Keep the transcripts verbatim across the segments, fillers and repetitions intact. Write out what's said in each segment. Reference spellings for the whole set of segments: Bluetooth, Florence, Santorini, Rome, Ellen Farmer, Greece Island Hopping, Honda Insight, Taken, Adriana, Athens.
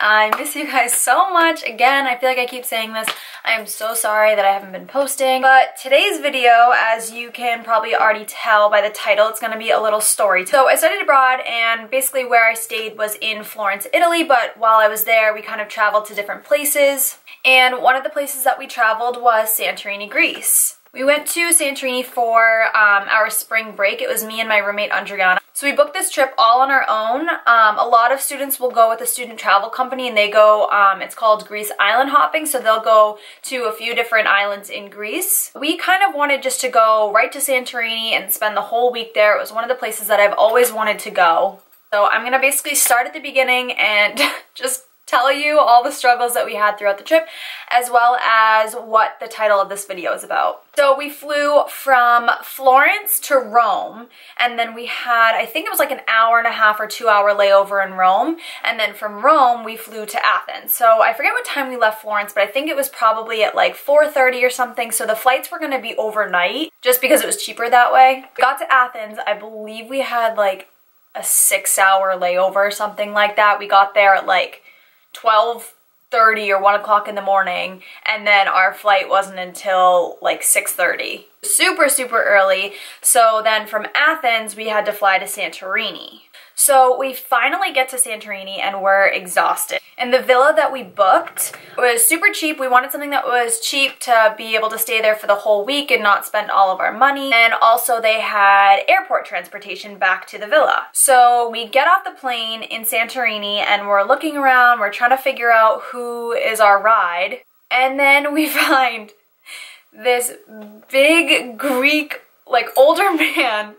I miss you guys so much. Again, I feel like I keep saying this. I am so sorry that I haven't been posting, but today's video, as you can probably already tell by the title, it's gonna be a little story. So I studied abroad, and basically where I stayed was in Florence, Italy, but while I was there, we kind of traveled to different places, and one of the places that we traveled was Santorini, Greece. We went to Santorini for um, our spring break. It was me and my roommate, Adriana. So we booked this trip all on our own. Um, a lot of students will go with a student travel company, and they go, um, it's called Greece Island Hopping, so they'll go to a few different islands in Greece. We kind of wanted just to go right to Santorini and spend the whole week there. It was one of the places that I've always wanted to go. So I'm gonna basically start at the beginning and just tell you all the struggles that we had throughout the trip, as well as what the title of this video is about. So we flew from Florence to Rome, and then we had, I think it was like an hour and a half or two hour layover in Rome, and then from Rome we flew to Athens. So I forget what time we left Florence, but I think it was probably at like four thirty or something, so the flights were gonna be overnight, just because it was cheaper that way. We got to Athens, I believe we had like a six hour layover or something like that. We got there at like twelve thirty or one o'clock in the morning, and then our flight wasn't until like six thirty. Super, super early. So then from Athens, we had to fly to Santorini. So we finally get to Santorini and we're exhausted. And the villa that we booked was super cheap. We wanted something that was cheap to be able to stay there for the whole week and not spend all of our money. And also they had airport transportation back to the villa. So we get off the plane in Santorini and we're looking around, we're trying to figure out who is our ride. And then we find this big Greek, like older man,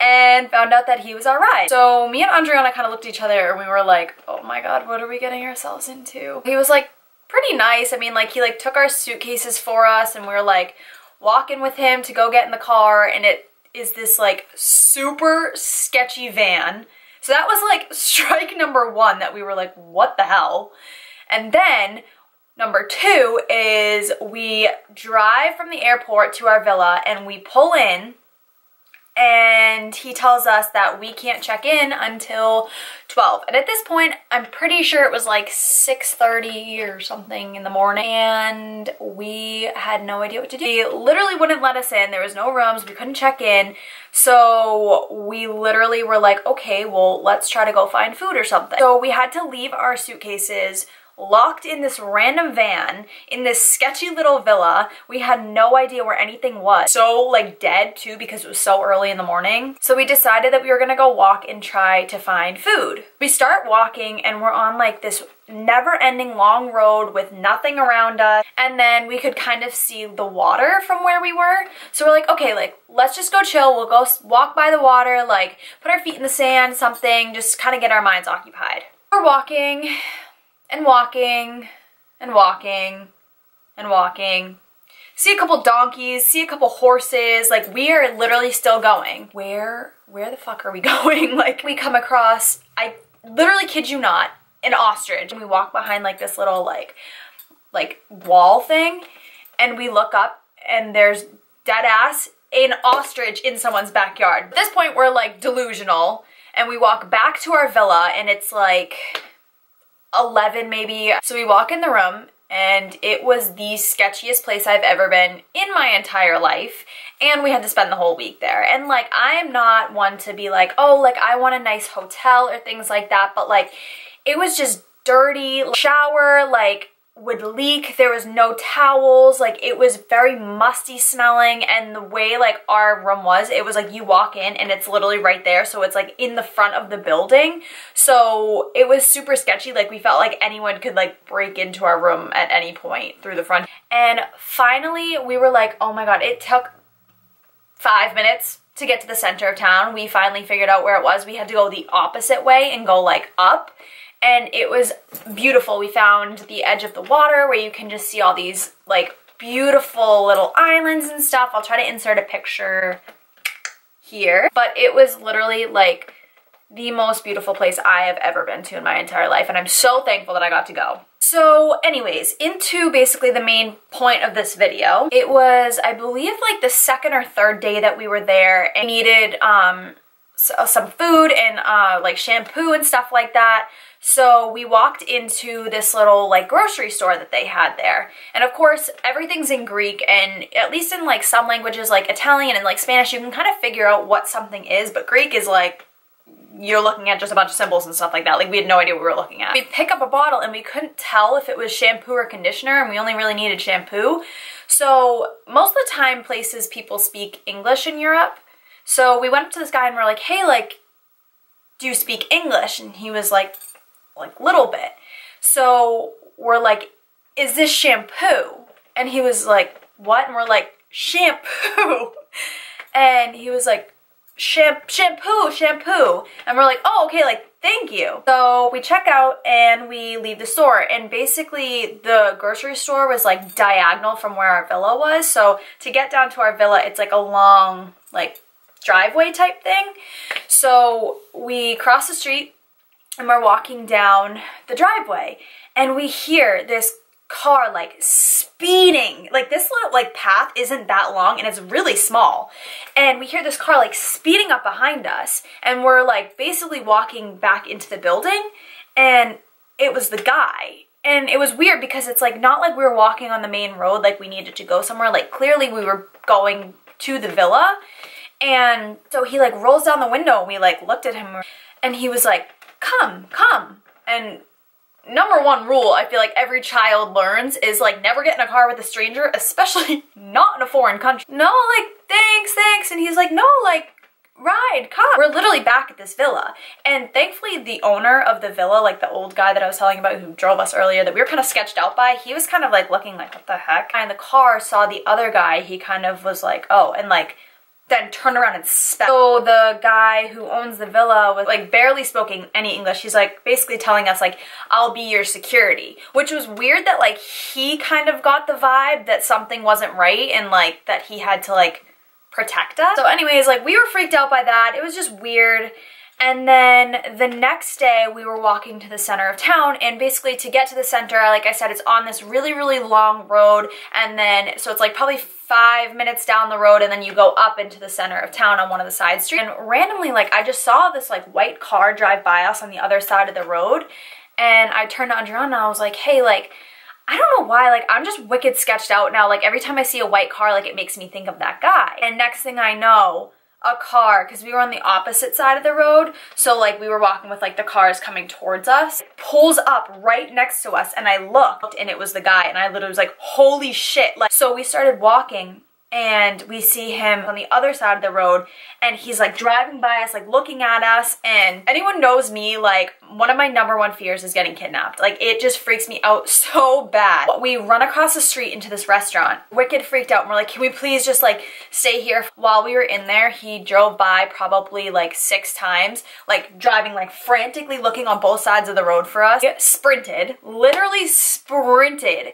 and found out that he was our ride. So me and Adriana kind of looked at each other and we were like, oh my God, what are we getting ourselves into? He was like pretty nice. I mean, like he like took our suitcases for us and we were like walking with him to go get in the car, and it is this like super sketchy van. So that was like strike number one, that we were like, what the hell? And then number two is we drive from the airport to our villa and we pull in, and he tells us that we can't check in until twelve. And at this point, I'm pretty sure it was like six thirty or something in the morning, and we had no idea what to do. He literally wouldn't let us in. There was no rooms. We couldn't check in. So we literally were like, okay, well, let's try to go find food or something. So we had to leave our suitcases locked in this random van in this sketchy little villa. We had no idea where anything was. So like dead too, because it was so early in the morning. So we decided that we were gonna go walk and try to find food. We start walking and we're on like this never-ending long road with nothing around us, and then we could kind of see the water from where we were. So we're like, okay, like let's just go chill, we'll go walk by the water, like put our feet in the sand, something, just kind of get our minds occupied. We're walking and walking and walking and walking. See a couple donkeys, see a couple horses, like we are literally still going. Where, where the fuck are we going? Like we come across, I literally kid you not, an ostrich. And we walk behind like this little like, like wall thing, and we look up and there's dead ass an ostrich in someone's backyard. At this point we're like delusional, and we walk back to our villa and it's like eleven maybe. So we walk in the room and it was the sketchiest place I've ever been in my entire life, and we had to spend the whole week there. And like I am not one to be like, oh, like I want a nice hotel or things like that, but like it was just dirty. Shower like would leak, there was no towels, like it was very musty smelling. And the way like our room was, it was like you walk in and it's literally right there, so it's like in the front of the building, so it was super sketchy. Like we felt like anyone could like break into our room at any point through the front. And finally we were like, oh my God, it took five minutes to get to the center of town. We finally figured out where it was. We had to go the opposite way and go like up, and it was beautiful. We found the edge of the water where you can just see all these like beautiful little islands and stuff. I'll try to insert a picture here, but it was literally like the most beautiful place I have ever been to in my entire life, and I'm so thankful that I got to go. So anyways, into basically the main point of this video, it was, I believe, like the second or third day that we were there, and needed um some food and uh, like shampoo and stuff like that. So we walked into this little like grocery store that they had there. And of course, everything's in Greek, and at least in like some languages like Italian and like Spanish, you can kind of figure out what something is, but Greek is like, you're looking at just a bunch of symbols and stuff like that. Like, we had no idea what we were looking at. We pick up a bottle and we couldn't tell if it was shampoo or conditioner, and we only really needed shampoo. So most of the time places people speak English in Europe. So we went up to this guy and we're like, hey, like, do you speak English? And he was like, like, little bit. So we're like, is this shampoo? And he was like, what? And we're like, shampoo. And he was like, shampoo, shampoo. And we're like, oh, okay, like, thank you. So we check out and we leave the store, and basically the grocery store was like diagonal from where our villa was. So to get down to our villa, it's like a long, like, driveway type thing. So we cross the street and we're walking down the driveway, and we hear this car like speeding. Like, this little like path isn't that long and it's really small, and we hear this car like speeding up behind us, and we're like basically walking back into the building, and it was the guy. And it was weird because it's like not like we were walking on the main road, like we needed to go somewhere, like clearly we were going to the villa. And so he like rolls down the window, and we like looked at him, and he was like, come, come. And number one rule I feel like every child learns is like, never get in a car with a stranger, especially not in a foreign country. No, like, thanks, thanks. And he's like, no, like, ride, come. We're literally back at this villa. And thankfully the owner of the villa, like the old guy that I was telling about who drove us earlier that we were kind of sketched out by, he was kind of like looking like, what the heck? And the car saw the other guy, he kind of was like, oh, and like, then turned around and spat. So the guy who owns the villa was like barely speaking any English. He's like basically telling us like, I'll be your security, which was weird that like he kind of got the vibe that something wasn't right and like that he had to like protect us. So anyways, like, we were freaked out by that. It was just weird. And then the next day we were walking to the center of town, and basically to get to the center, like I said, it's on this really, really long road. And then, so it's like probably five minutes down the road, and then you go up into the center of town on one of the side streets. And randomly, like, I just saw this like white car drive by us on the other side of the road, and I turned to Adriana and I was like, hey, like, I don't know why, like, I'm just wicked sketched out now. Like, every time I see a white car, like, it makes me think of that guy. And next thing I know, a car, because we were on the opposite side of the road, so like we were walking with like the cars coming towards us, it pulls up right next to us, and I looked, and it was the guy, and I literally was like, holy shit. Like, so we started walking, and we see him on the other side of the road, and he's like driving by us, like looking at us. And anyone knows me, like, one of my number one fears is getting kidnapped. Like, it just freaks me out so bad. But we run across the street into this restaurant, wicked freaked out, and we're like, can we please just like stay here? While we were in there, he drove by probably like six times, like driving like frantically, looking on both sides of the road for us. It sprinted, literally sprinted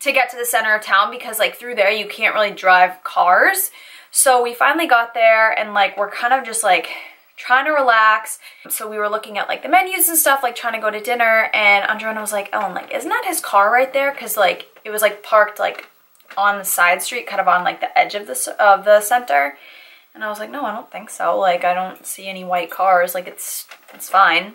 to get to the center of town, because like through there you can't really drive cars. So we finally got there, and like we're kind of just like trying to relax. So we were looking at like the menus and stuff, like trying to go to dinner, and Adriana was like, Ellen, like, isn't that his car right there? Because like it was like parked like on the side street, kind of on like the edge of the, of the center. And I was like, no, I don't think so. Like, I don't see any white cars, like it's it's fine.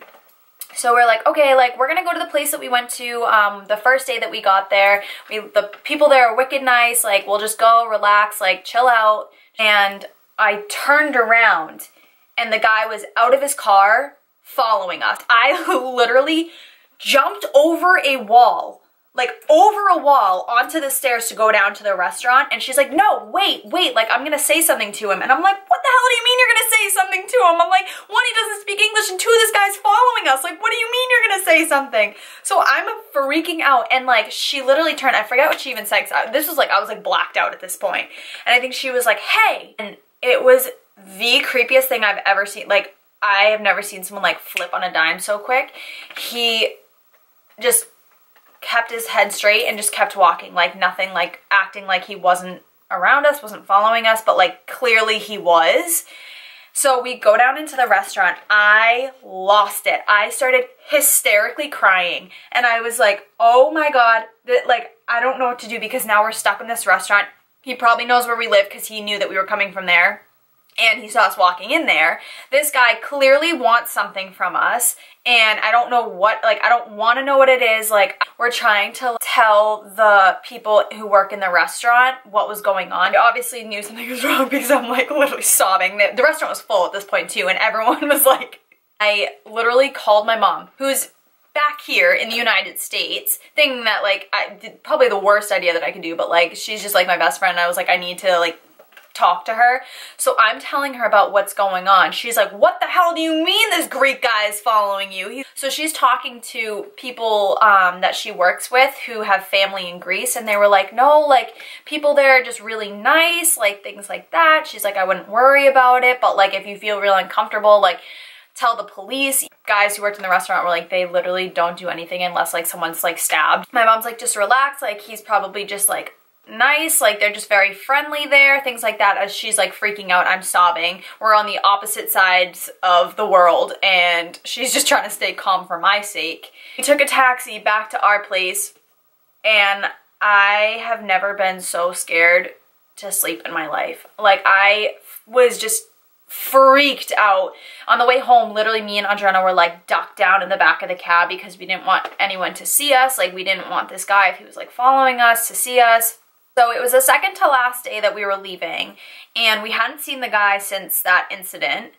So we're like, okay, like, we're gonna go to the place that we went to um, the first day that we got there. We, the people there are wicked nice, like, we'll just go, relax, like, chill out. And I turned around, and the guy was out of his car following us. I literally jumped over a wall, like, over a wall onto the stairs to go down to the restaurant. And she's like, no, wait, wait, like, I'm gonna say something to him. And I'm like, what the hell do you mean you're gonna say something to him? I'm like, one, he doesn't speak English, and two, this guy's following us. Like, what do you mean you're gonna say something? So I'm freaking out. And like, she literally turned, I forgot what she even said, I, this was like, I was like blacked out at this point. And I think she was like, hey. And it was the creepiest thing I've ever seen. Like, I have never seen someone like flip on a dime so quick. He just kept his head straight and just kept walking, like nothing, like acting like he wasn't around us, wasn't following us, but like clearly he was. So we go down into the restaurant. I lost it. I started hysterically crying, and I was like, oh my God, that, like, I don't know what to do, because now we're stuck in this restaurant. He probably knows where we live because he knew that we were coming from there. and he saw us walking in there. This guy clearly wants something from us, and I don't know what, like, I don't want to know what it is. Like, we're trying to tell the people who work in the restaurant what was going on. I obviously knew something was wrong because I'm, like, literally sobbing. The, the restaurant was full at this point, too, and everyone was, like... I literally called my mom, who's back here in the United States, thinking that, like, I did probably the worst idea that I could do, but, like, she's just, like, my best friend, and I was, like, I need to, like, talk to her. So I'm telling her about what's going on. She's like, what the hell do you mean this Greek guy is following you? He so she's talking to people um, that she works with who have family in Greece, and they were like, no, like, people there are just really nice, like, things like that. She's like, I wouldn't worry about it, but, like, if you feel real uncomfortable, like, tell the police. Guys who worked in the restaurant were like, they literally don't do anything unless, like, someone's, like, stabbed. My mom's like, just relax, like, he's probably just, like, nice, like, they're just very friendly there, things like that. As she's, like, freaking out, I'm sobbing. We're on the opposite sides of the world, and she's just trying to stay calm for my sake. We took a taxi back to our place, and I have never been so scared to sleep in my life. Like, I was just freaked out. On the way home, literally me and Adriana were, like, ducked down in the back of the cab because we didn't want anyone to see us. Like, we didn't want this guy, if he was, like, following us, to see us. So it was the second to last day that we were leaving, and we hadn't seen the guy since that incident.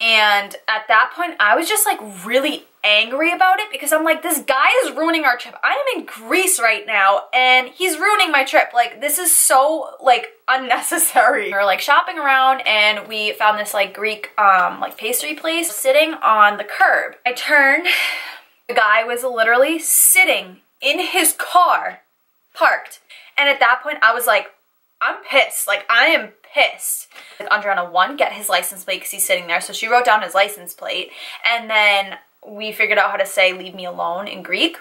And at that point, I was just, like, really angry about it because I'm like, this guy is ruining our trip. I am in Greece right now, and he's ruining my trip. Like, this is so, like, unnecessary. We were, like, shopping around, and we found this, like, Greek, um, like, pastry place sitting on the curb. I turned. The guy was literally sitting in his car, parked. And at that point, I was like, I'm pissed. Like, I am pissed. Adriana, one, get his license plate because he's sitting there. So she wrote down his license plate, and then we figured out how to say leave me alone in Greek.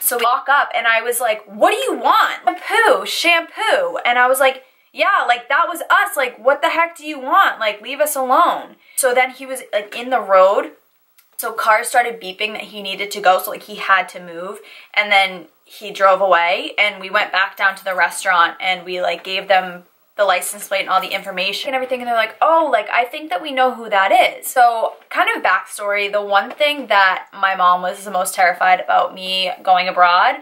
So we walk up, and I was like, what do you want? Shampoo, shampoo. And I was like, yeah, like, that was us. Like, what the heck do you want? Like, leave us alone. So then he was, like, in the road. So cars started beeping that he needed to go. So, like, he had to move. And then he drove away, and we went back down to the restaurant, and we, like, gave them the license plate and all the information and everything, and they're like, oh, like, I think that we know who that is. So, kind of backstory, the one thing that my mom was the most terrified about me going abroad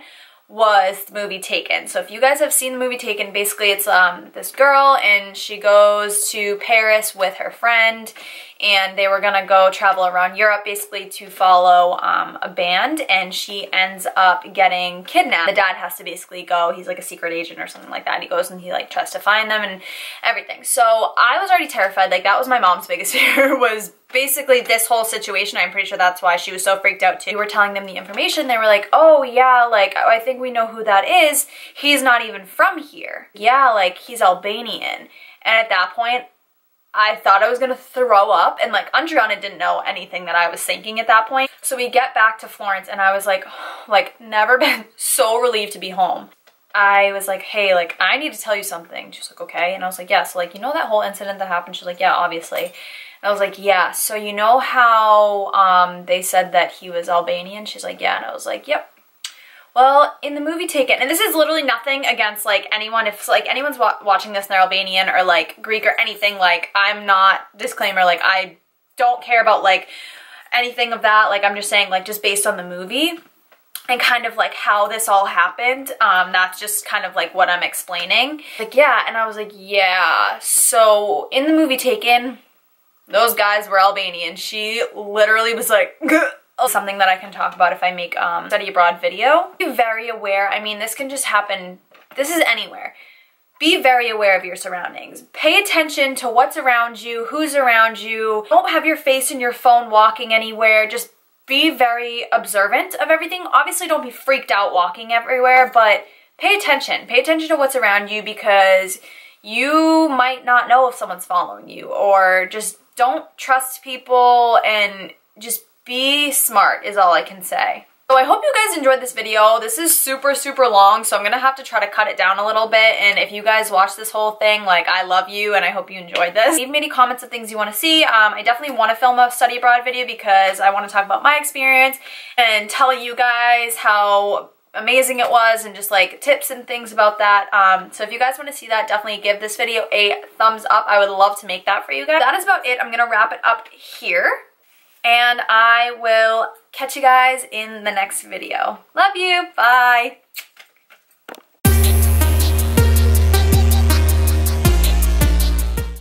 was the movie Taken. So if you guys have seen the movie Taken, basically it's um this girl, and she goes to Paris with her friend, and they were gonna go travel around Europe basically to follow um, a band, and she ends up getting kidnapped. The dad has to basically go, he's like a secret agent or something like that, and he goes and he like tries to find them and everything. So I was already terrified, like that was my mom's biggest fear, was basically this whole situation. I'm pretty sure that's why she was so freaked out too. We were telling them the information, they were like, oh yeah, like, I think we know who that is, he's not even from here. Yeah, like, he's Albanian. And at that point, I thought I was gonna throw up, and like, Adriana didn't know anything that I was thinking at that point. So we get back to Florence, and I was like, oh, like, never been so relieved to be home. I was like, hey, like, I need to tell you something. She's like, okay. And I was like, yeah, so like, you know that whole incident that happened? She's like, yeah, obviously. I was like, yeah, so you know how um, they said that he was Albanian? She's like, yeah. And I was like, yep. Well, in the movie Taken, and this is literally nothing against, like, anyone. If, like, anyone's wa watching this and they're Albanian or, like, Greek or anything, like, I'm not, disclaimer, like, I don't care about, like, anything of that. Like, I'm just saying, like, just based on the movie and kind of, like, how this all happened, um, that's just kind of, like, what I'm explaining. Like, yeah, and I was like, yeah. So, in the movie Taken, those guys were Albanian. She literally was like, gah. Something that I can talk about if I make um study abroad video. Be very aware. I mean, this can just happen. This is anywhere. Be very aware of your surroundings. Pay attention to what's around you, who's around you. Don't have your face in your phone walking anywhere. Just be very observant of everything. Obviously, don't be freaked out walking everywhere, but pay attention. Pay attention to what's around you, because you might not know if someone's following you, or just don't trust people, and just be smart is all I can say. So I hope you guys enjoyed this video. This is super, super long, so I'm gonna have to try to cut it down a little bit. And if you guys watch this whole thing, like, I love you, and I hope you enjoyed this. Leave me any comments of things you want to see. Um, I definitely want to film a study abroad video because I want to talk about my experience and tell you guys how amazing it was and just like tips and things about that. Um, so if you guys want to see that, definitely give this video a thumbs up. I would love to make that for you guys. That is about it. I'm gonna wrap it up here and I will catch you guys in the next video. Love you. Bye.